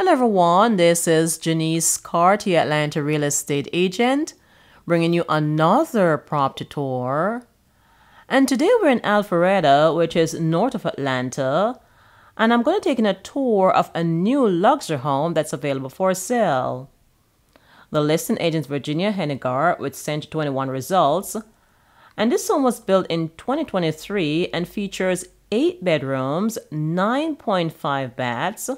And everyone, this is Janice Carter, Atlanta real estate agent, bringing you another property tour. And today we're in Alpharetta, which is north of Atlanta, and I'm going to take in a tour of a new luxury home that's available for sale. The listing agent is Virginia Henegar with Century 21 results, and this home was built in 2023 and features 8 bedrooms, 9.5 baths,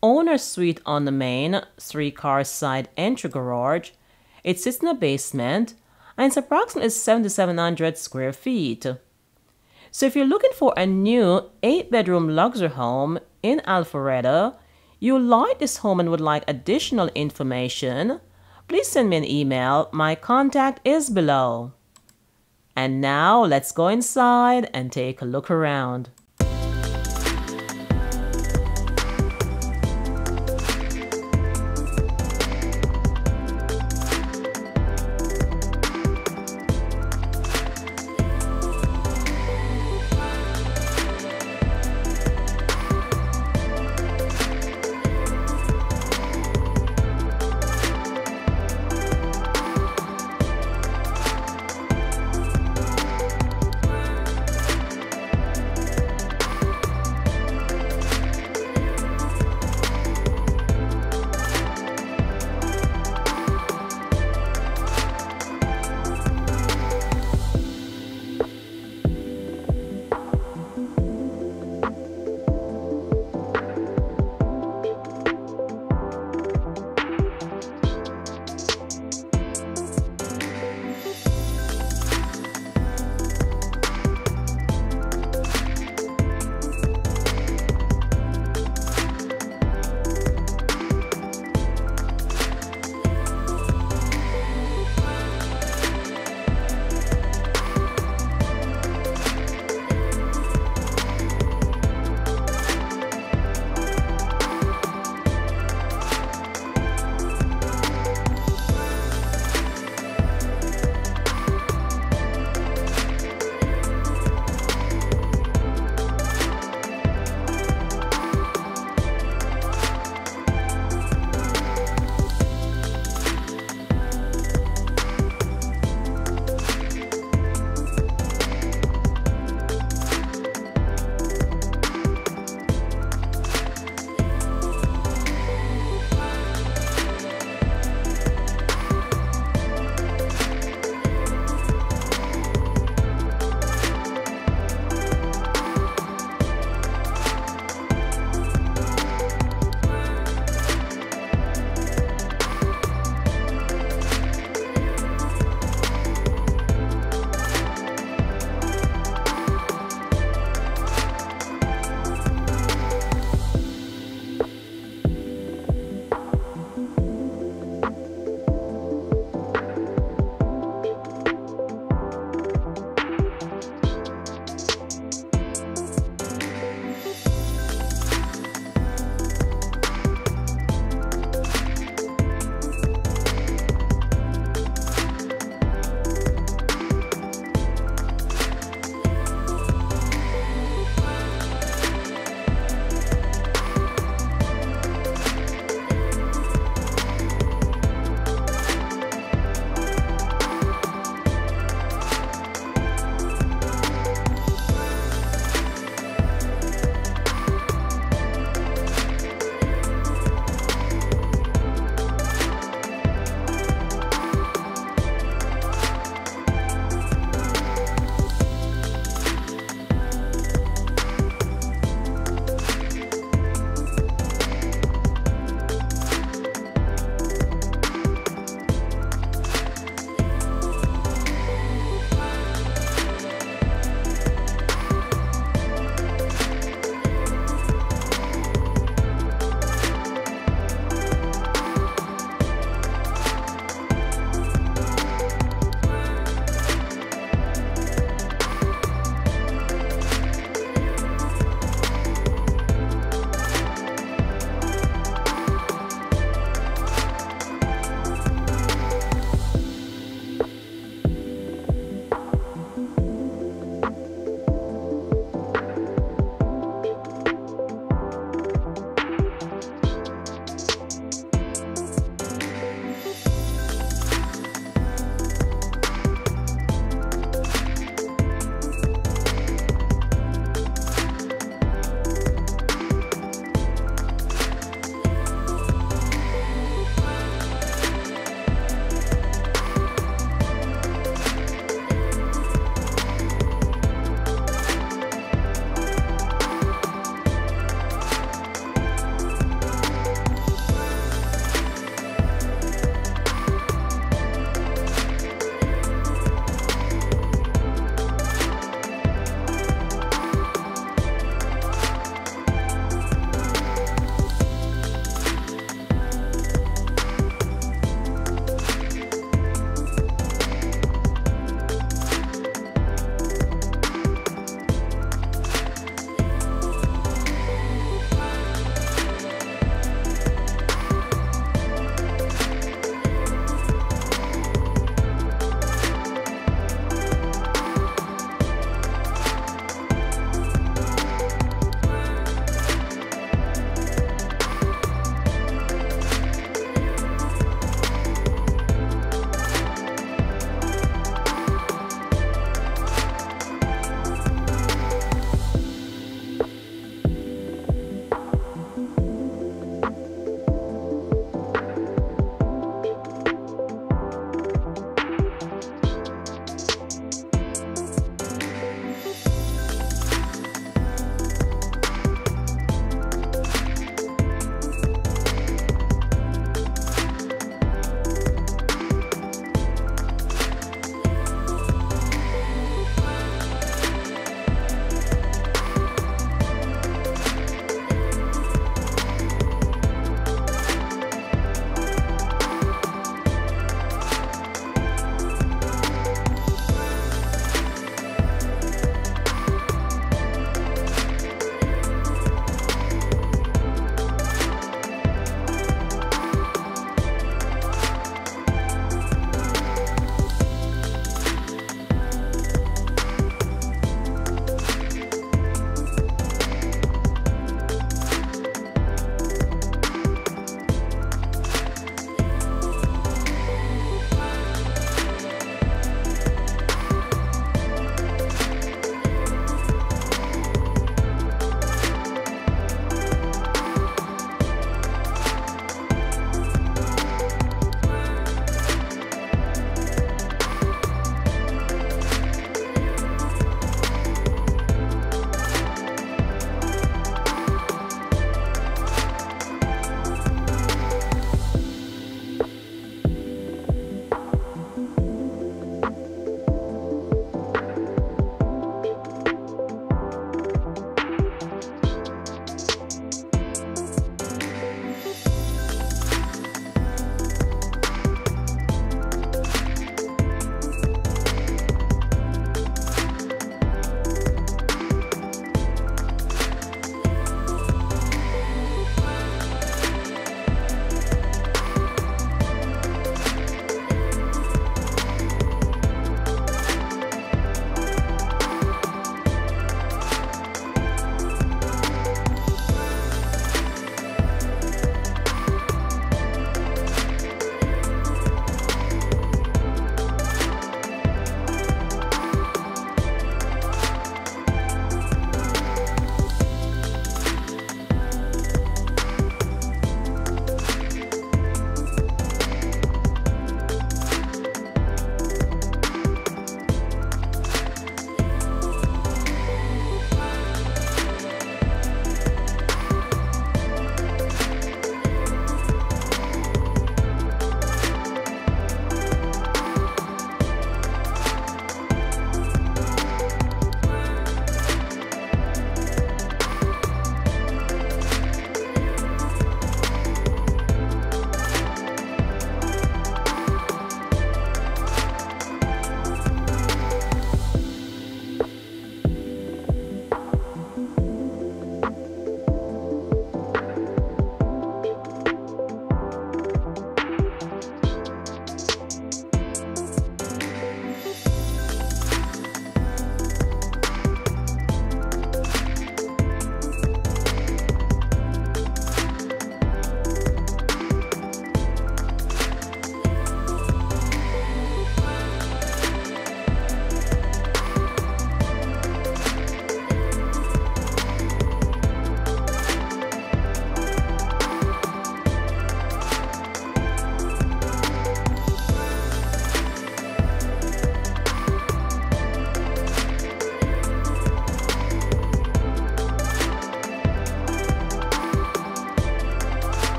owner suite on the main, 3-car side entry garage. It sits in a basement and it's approximately 7,700 square feet. So if you're looking for a new 8-bedroom luxury home in Alpharetta, you like this home and would like additional information, please send me an email. My contact is below. And now let's go inside and take a look around.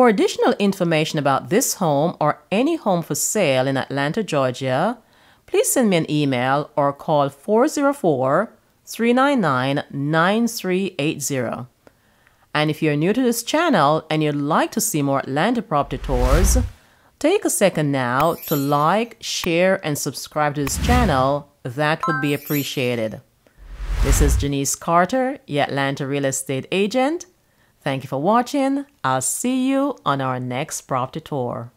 For additional information about this home or any home for sale in Atlanta, Georgia, please send me an email or call 404-399-9380. And if you're new to this channel and you'd like to see more Atlanta property tours, take a second now to like, share, and subscribe to this channel. That would be appreciated. This is Janice Carter, your Atlanta real estate agent. Thank you for watching. I'll see you on our next property tour.